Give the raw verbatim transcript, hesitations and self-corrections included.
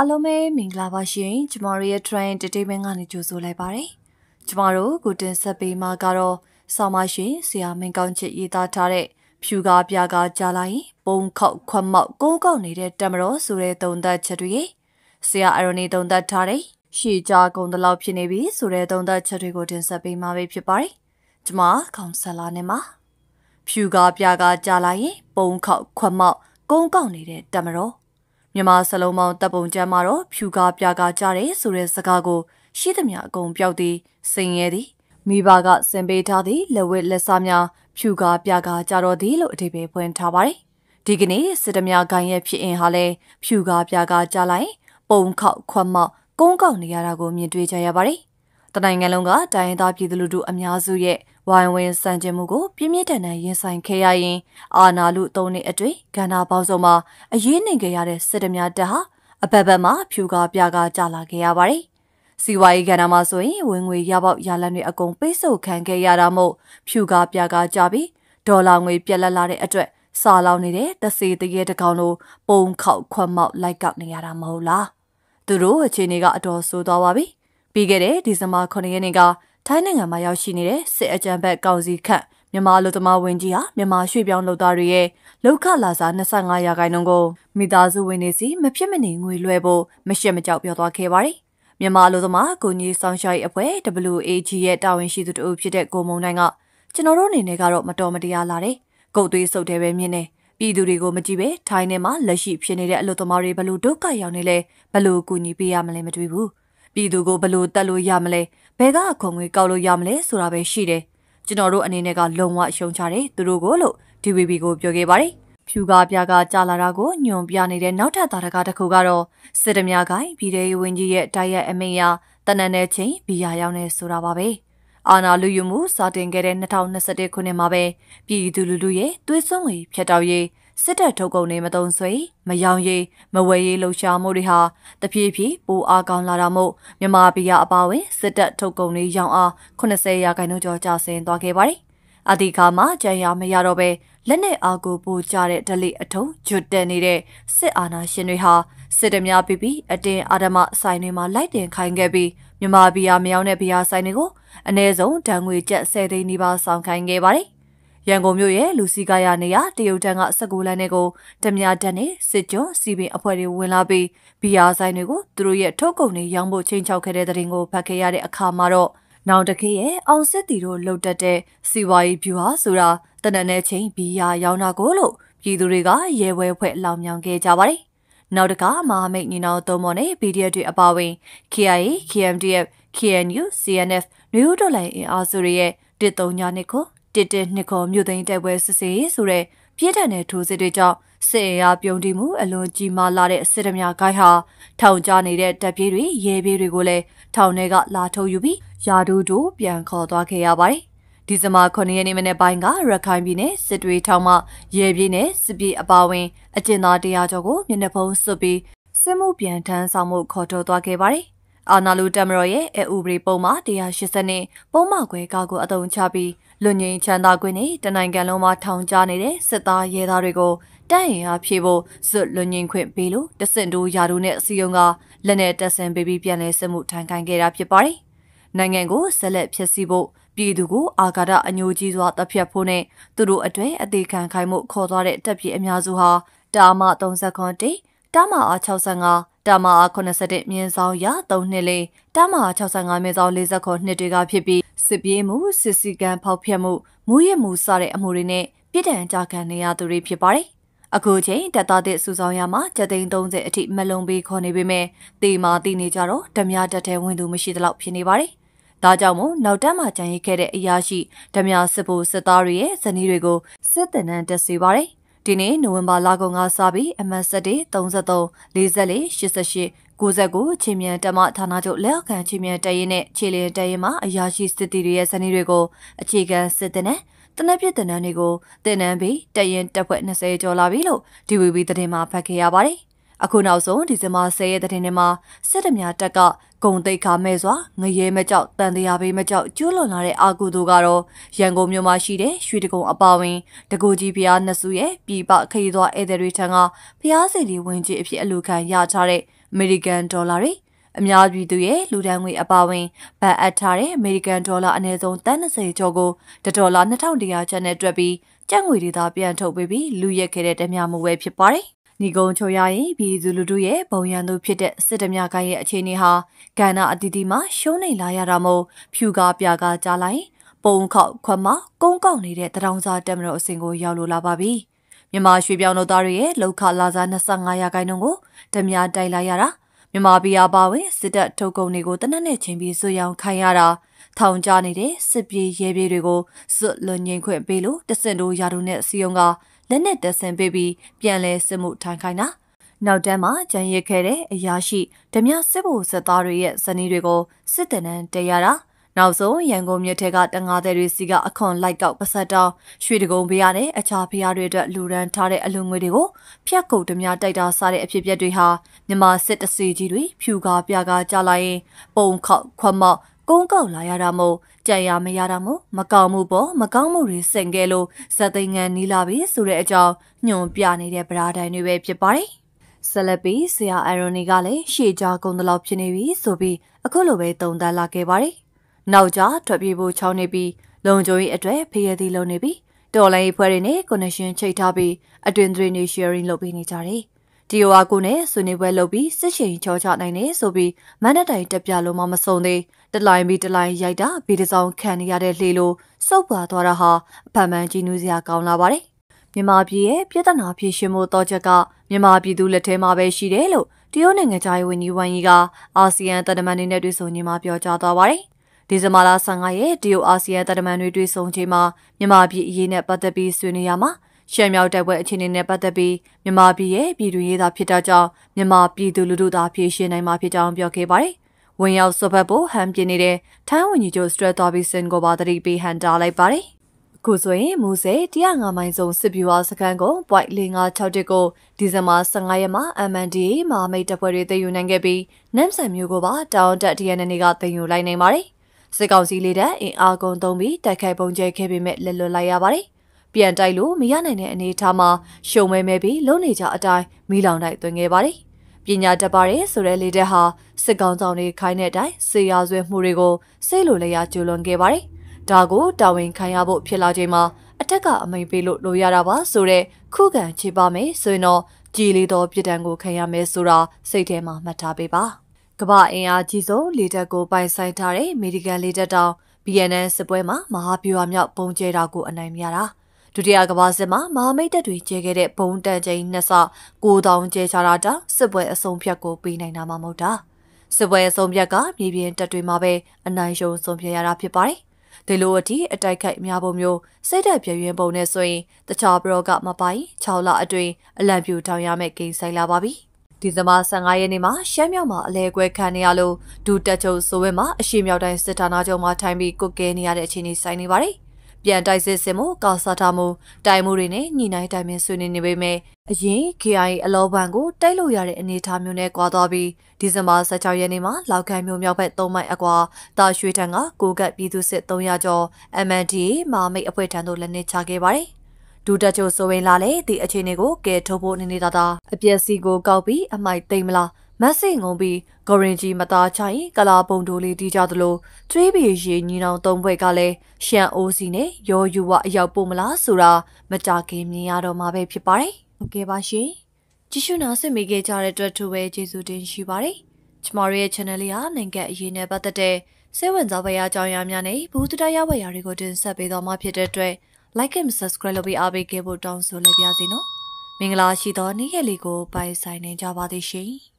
Alome Minglava Shin, Jamaria train to Timingani Juzulai Bari. Jamaru, Gutin Sabi Magaro, Samashi, Siaminganchi Ida Tare, Puga Piaga Jalai, Bon Kok Kwamok Gongo needed Damaro, Sure Donda Chadui, Sia Irony Donda Tare, She Jag on the Laupinabi, Sure Donda Chadrigotin Sabi Mavi Pipari, Jama, Kamsalanema, Puga Piaga Jalai, Bon Kok Kwamok Gongo needed Damaro. Yama Salomon Dabon Jamaro, Puga Piaga Jare, Sure Sagago, Shidamia Gon Biaudi, Singedi, Mibaga Sembetadi, Lewit Lesamia, Puga Piaga Jarodi, Lotibe Puentabari, Digini, Sidamia Ganyepi in Hale, Puga Piaga Jalai, Bon Kok Kwamok Gongo Niarago Midwijayabari, Tanangalonga, Dianda Piludu Amyazuye, Wine Sanjemugo, Pimitana Yesan Kayain, Ana Lutoni Edri, Gana Bazoma, a Yenigayare Sedemia Daha, a Bebema, Puga Piaga Jala Gayabari. Siwai Ganamazoi, when we Yabab Yalani Agompeso can Gayaramo, Puga Piaga Jabi, Dolanwe Pialalari Edre, Salaunide, the sea the Yetacano, Bon Kok Kwamok like Gapniaramo la. Duro, a chiniga adosu dawabi, Bigere, Dizama Conianiga. Taining a Mayoshinire, sit a jambet gauzy cat, Mimalotoma Windia, Mima Shibian Lodarie, Loca Laza Nasanga Yaganongo, Midazu Winesi, Mepimini, Wiluebo, Meshemajab Yoda Kevari, Mimalotoma, Guni Sunshine away, the blue age yet down she to Upjede Gomonanga, Generoni Negaro Madomadia Lare, Go to Isodere Mine, Bidurigo Majibe, Tainema, La Sheep Shenere Lotomari Balu Doka Yanile, Balu Guni Biamalemetribu. Bidugo Balu Dalu Yamle, Pega Kongi Galu Yamle, Surabe Shide, Genoro and Inega Longwa Shonchare, Durugolo, Tibigo Byogebari, Puga Piaga Jalarago, Nyon Biani de Nota Taragata Kogaro, Sedemiagai, Pide Winji Daya Emea, Tananeche, Biayane Surababe, Ana Luyumu, Satingere Natown Nasade Kunemabe, Biduluye, Duisongi, Pietaye. Sita Togo Nemadon Sui, Mayangi, Mawaye Locha Moriha, the P P, Bo Agan Laramo, Yamabia Abawi, Sita Togo Ni Yang A, Konase Yagano Georgia Saint Dogabari, Adikama, Jaya Mayarobe, Lene Ago Bo Jared Dali Ato, Judenide, Sit Anna Shinriha, Sidamia Bibi, Ade Adama Sinema Lighting Kangabi, Yamabia Mionebia Sinigo, and Ezo, Dangui Jet Sede Niba San Kangebari. Yango Mue, Lucy Gayania, Diodanga Sagula Nego, Demia Dane, Sitjo, Sibi Apari Willabi, Piazza Nego, Druye Tokoni, Yambo Chinchao Keredringo, Pacayade Acamaro. Now the Kaye, on Setiro, Lodate, Siwai Pua Sura, Tananeche, Pia Yaunagolo, Piduriga, Yewe Pet Lam Yange Jabari. Now the car, Ma make you now Domone, Pidia de Abawi, Kiai, K M D F, K N U, C N F, New Dolay in Azurie, Ditonia Nico. Did Nico Mutin de Wessi Sure, Pietane to Sidija, Say up Yondimu, alone Jima Lade, Sidamia Gaiha, Town Johnny de Tapiri, Yebi Rigole, Town Nega Lato Yubi, Yadu do, Bianco Dakeabai, Dizama Conianimene Banga, Rakambine, Sidri Tama, Yebine, Sibi Abawi, Agena Diago, Minapo Subi, Semu Biantan Samu Koto Dakebai, Analu Damroye, Eubri Boma, Dia Shisane, Boma Gago Adon Chabi. Luny Chandaguini, the Nangaloma town Janide, Seta Yedarigo, Daya Pivo, Sut Luny Quint Bilu, the Sendu Yarunet Siunga, Lenet, the Sen Baby Pianes and Mutangan get up your party. Nangango, Select Piasibo, Bidugo, Agada and Yojizu at the Piapone, Duru Adre at the Kankaimo Kodaret, Tapi Emiazuha, Dama Donza Conte, Dama Achausanga, Dama Akonaset Mienzao Ya, Don Nele, Dama Achausanga Mizao Liza Con Nediga Pibi. Sibimu, Sisigan Paupiamu, Muyemu Sare Amurine, Pitan Jacania to reap your body. A coche, Tata de Suzayama, Jatin don't the tip melonbi conibime, the Martini Jaro, Tamia Jate window machine lap pinibari. Tajamo, now Dama Janikede Yashi, Tamia Sibu Satarie, Sanirigo, Setan and Desibari. Dine, November Lagonga Sabi, Emasade, Donzato, Lizale, Shisashi. Guzago, Chimia Dama Tanajo Lelk and Chimia Dayene, Chile Dayama, Ayashi Stitiria Sanirigo, a chicken sitene, Tanapi Tananigo, Denambi, Dayen Dapwitness Ajo Lavilo, Diwi the Dema Pakiabari. Akunazo, Dizama say the Dinema, Sedamia Taka, Gondeka Mezwa, Naye Majak, than the Abi Majak, Julonare Agudugaro, Yango Mumashide, Shridigo Abawing, the Goji Pia Nasuye, Biba Kaidwa Ederitanga, Piazzi Winji if you look and Yatare. American dollar, Miadwiduye, Ludangi Abawing, Per Atari, American dollar and his own Tennessee Jogo, the dollar and the town diachan at Rabbi, Jangwida Bianto Baby, Luya Kedet and Yamu Webchipari, Nigon Choyai, Bizuluduye, Boyanu Piet, Sitamyaka Cheniha, Gana Adidima, Shone Layaramo, Puga Biaga Jalai, Bonka Kwama, Gonga needed the Rounza Demro Single Yalula Babi. Mima Shibiano Darie, Loka Lazana Sangayaganongo, Demia Dailayara, Mima Biabawe, Sidat Togo Nigotanane Chimbi Suyan Kayara, Town Jani De, Sibi Yebirigo, Sut Lunyanque Belu, the Sendo Yarunet Sionga, Lenet the Sen Baby, Bianle Semut Tankaina. Now Dema, Janye Kere, Yashi, Demia Sibu Satari, Sanirigo, Sitan and Dayara. Now so, Yango Mutega, and other Siga, a con like out Passata, Shridigo Biane, a chapia reader, Luran Tare, a Lunguidigo, Piaco de Mia Dada Sare, a Piadriha, Nema set a Sijiri, Puga, Biaga, Jalae, Bone Cop, Quama, Gongo, Layaramo, Jaya Mayaramo, Magamu Bo, Magamuri, Sengelo, Sathing and Nilabi, Sureja, Nyon Biane, de Brada, and Uwe Piapari. Celebi, Sia Aronigale, Shija Gondola Pinevi, Sobi, a Colowe, Don Dalakebari. Nauja, Tabibu Chownibi, Lonjoy Adre, Piadi Lonibi, Dolay Perine, Connection Chaitabi, Adrendrini Sharing Lobinitari, Dio Agune, Suniwe Lobi, Sishin Chocha Nine, Sobi, Manadai Tapialo Mama Sonde, the line be the line Yaida, be the song can yade Lilo, Sopa Toraha, Pamanji Nuzia Kaunabari, Mimabi, Pietana Pishimo Tochaka, Mimabi Duletema Beshidelo, Dioning a Chai when you waniga, Asian Tadamanina Dusonima Piochatawari. Dizamala Sangaye, Dio Asia that a man who do Sonjima, Yamabi Yinet Batabi Suniyama, Shemyao that were Chininet Batabi, Yamabi, Biduida Pitaja, Yamabi Duluda Pishin and Mapitan Biokebari. When you have superbo, Ham Yenide, time when you just dread of his single battery be handalai bari. Kuzoe, Muse, Tianga Mizon Sibua Sakango, White Linga Chautico, Dizama Sangayama, Amandi, Ma made up with the Unangabi, Nemsam Yugoba, down that the enemy got the Uline Mari. Secondly, leader in Argon Dombi, Takabon Jacobi met Lelo Layabari. Biantailu, Mianan and Itama, show me maybe, Lonija Adai, Milan like the Nebari. Binya Dabari, Sureli Deha, Second Doni Kainedai, Sias with Murigo, Selulea Julon Gebari. Dago, Dawin Kayabo Pilajima, Ataka may be Loyaraba, Sure, Kugan Chibame, Suno, Jili do Pidango Kayame Sura, Setema Matabiba. Kaba in Artizo, later go by Saitare, Medigan later down, B N S Sebuema, Mahapu Amya Ponjerago and I'm Yara. Today Agabazema, Mahamate that we jagged Ponta Jain Nessa, go down Jarada, Sebuea Sompiago, Bina Mamota. Sebuea Sompiaga, maybe in Tatuimabe, and I show Sompiara Pipari. The lower tea, a dike Miabomio, say that Pian Bonesoi, the Chabro got Mapai, Chowla Adui, a lampu Tayamaki Saila Babi. Dizama Sangayanima, Shemyama, Legue Canialo, Du Dacho Soema, Shimyota Setanajoma Timbi, Cogenia Chini Sainibari, Biantisimo, Gasatamo, Daimurine, Nina Dimisuninibe, Yi, Kiai, Alobango, Dailoyar, any Tamune Guadabi, Dizama Sachayanima, Laukamium Pet Toma Agua, Dashuitanga, Gugat Bidu Set Toyajo, M N T, Mame Apetano Lene Chagibari. Dudacho Soe Lale, the Achenego, Gay Tobo Ninidada, a Piasigo Gaubi, a Mike Damla, Massing Obi, Gorinji Mata Chai, Gala Bondoli di Jadalo, Trebiji Nino Domwegale, Shan Osine, Yo Yua Yabumala Sura, Majaki Niado Mabe Pipari, Gebashi, Jishuna Semige Jaredra to wear Jesudin Shibari, Chmaria Chanelian and get Yine Batate, Seven Zavaya Jayamiane, Butudaya Yarigodin Sabidoma Pietre. Like him, subscribe to our channel. Down so like this, no? Mingla Shidani Yeligo by signing Java Dishi.